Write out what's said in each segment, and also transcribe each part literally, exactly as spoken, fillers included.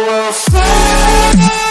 will fly. Yeah.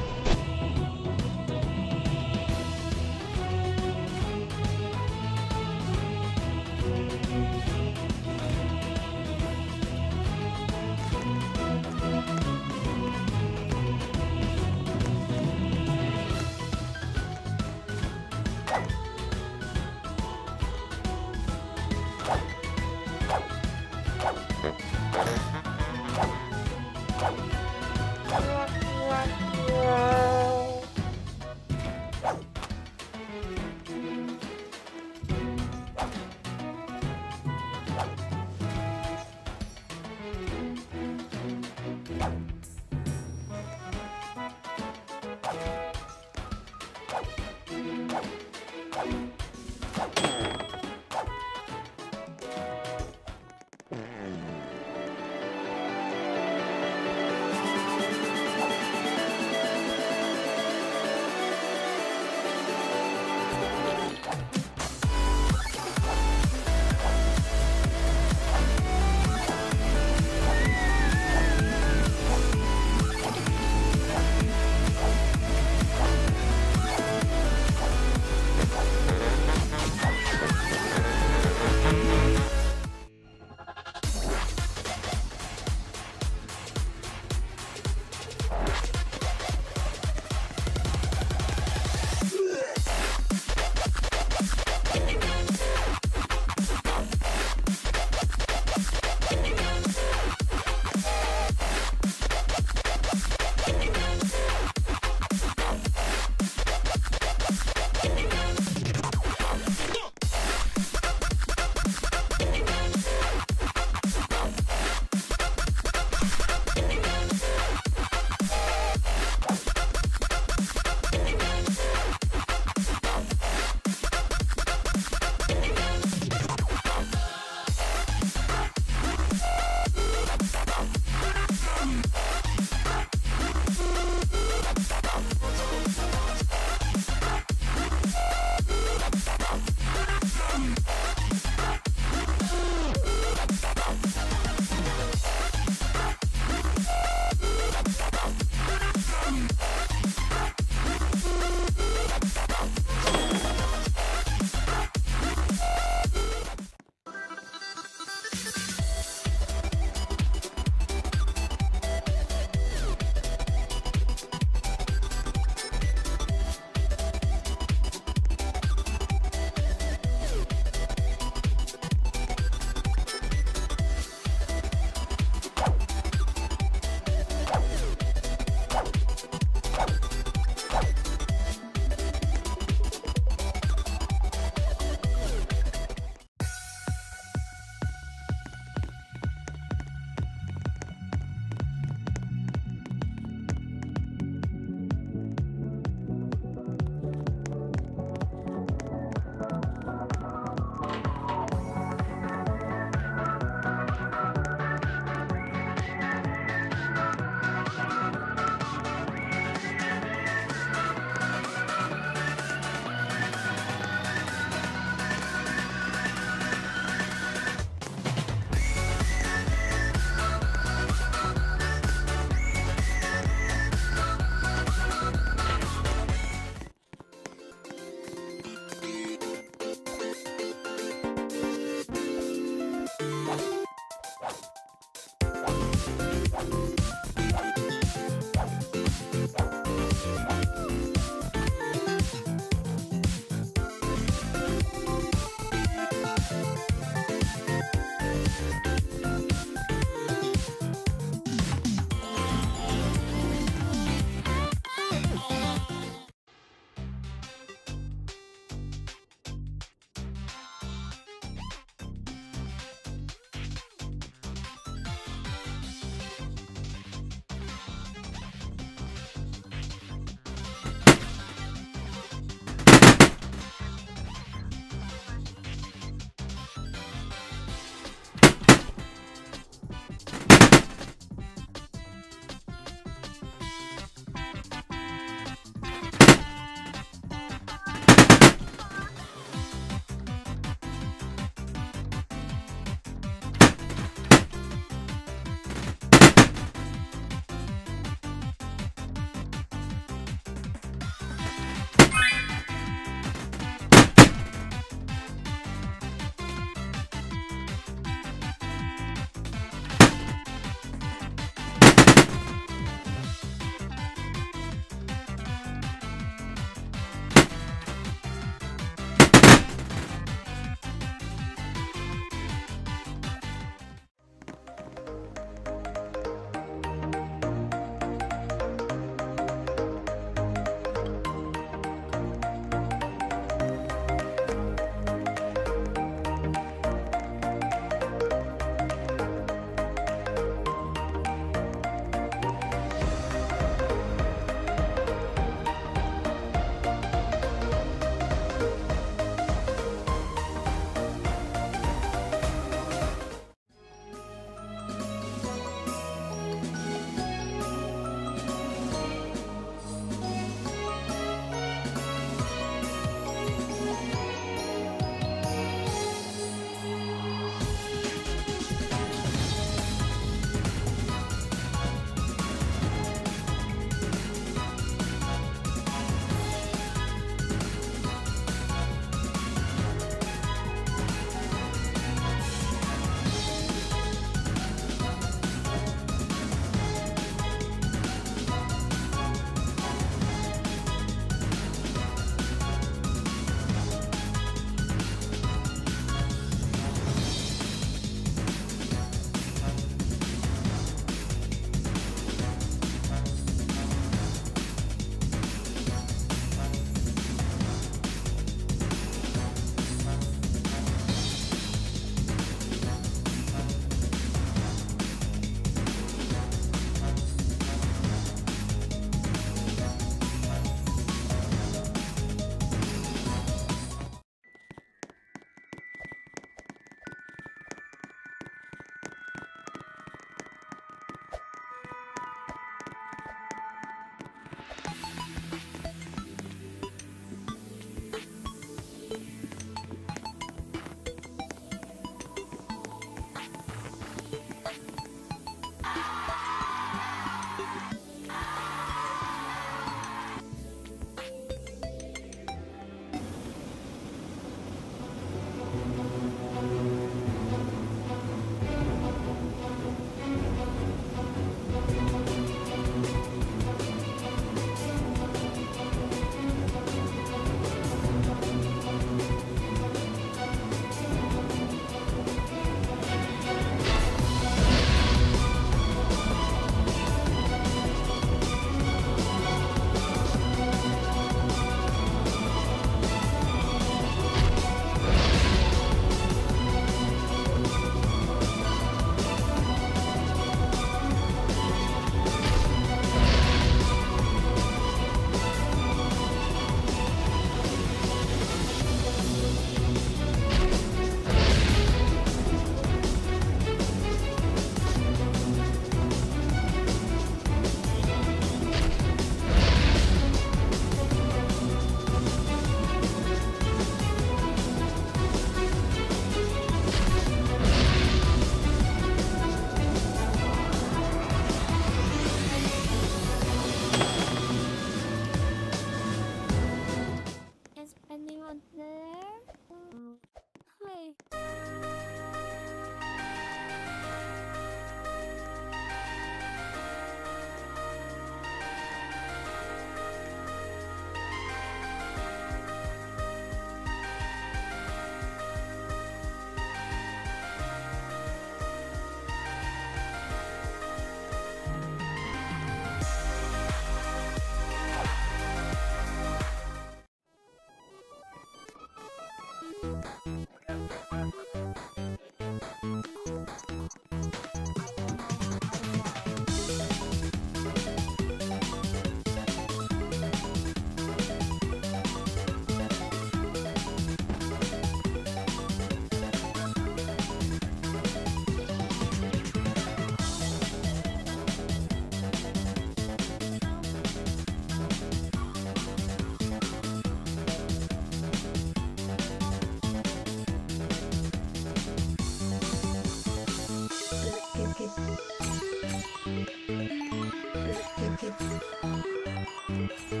Cause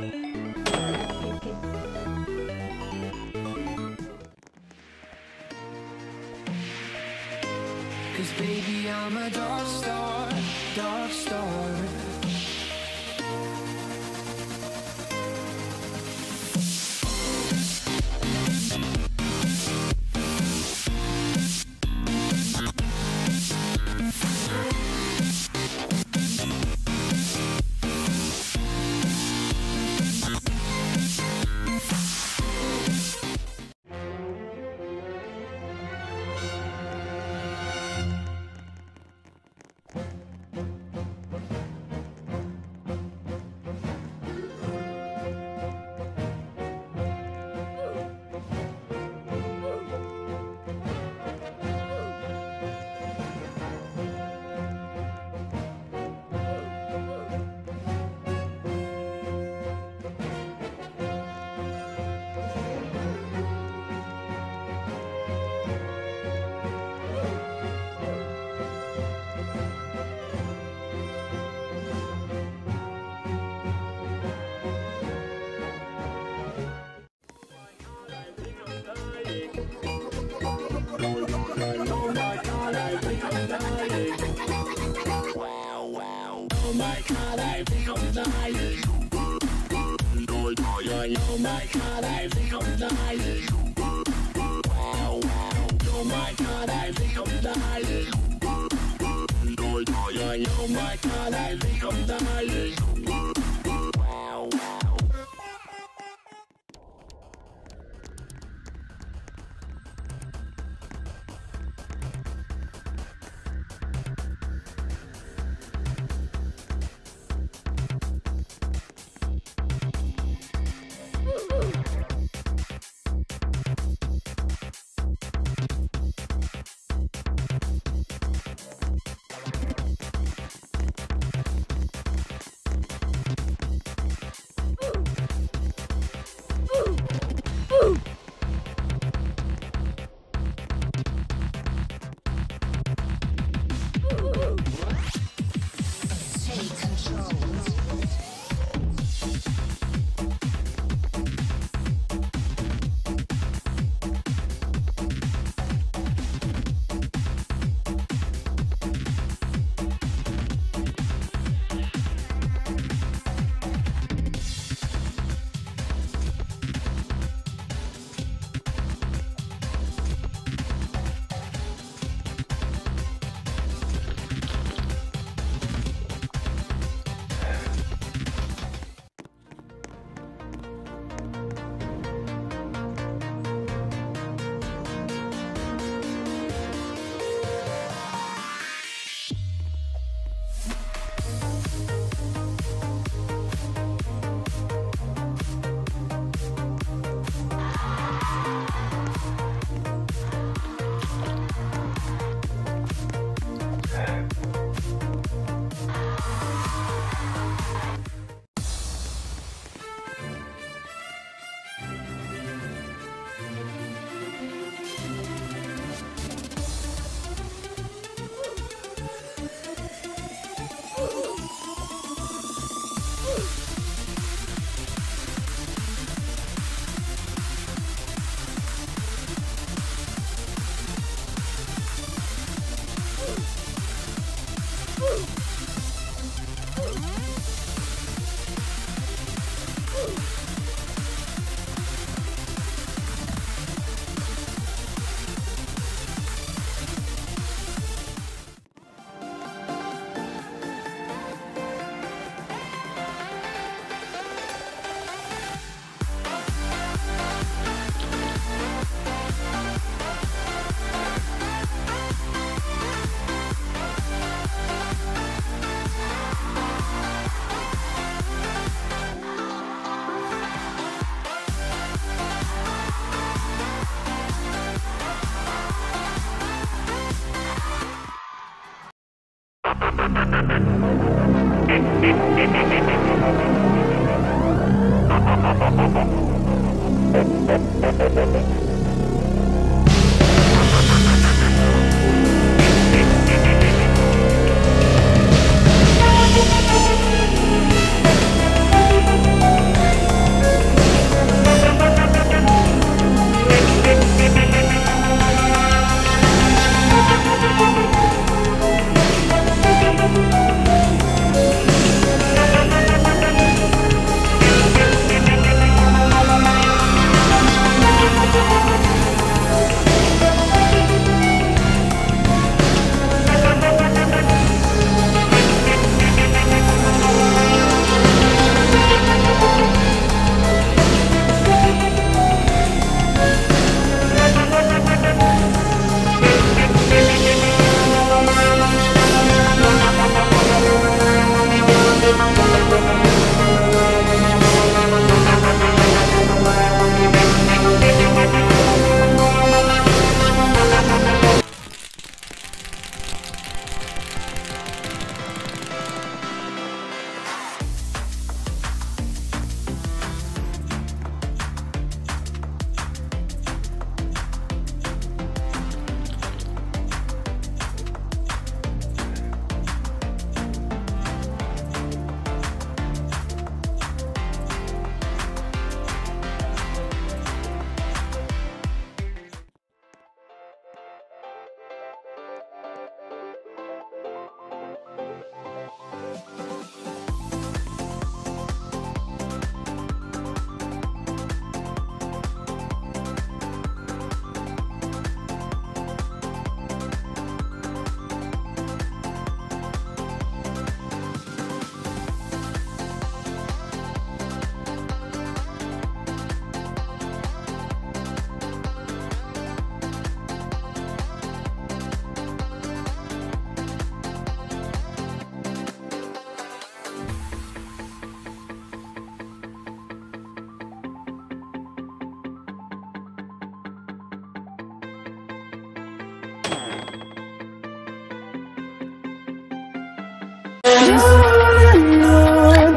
baby, I'm a dark star, dark star. Oh my god, I think I'm dying. Wow, wow. Oh my god, I think I'm dying. Oh my god, I think I'm dying. Wow, wow.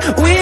we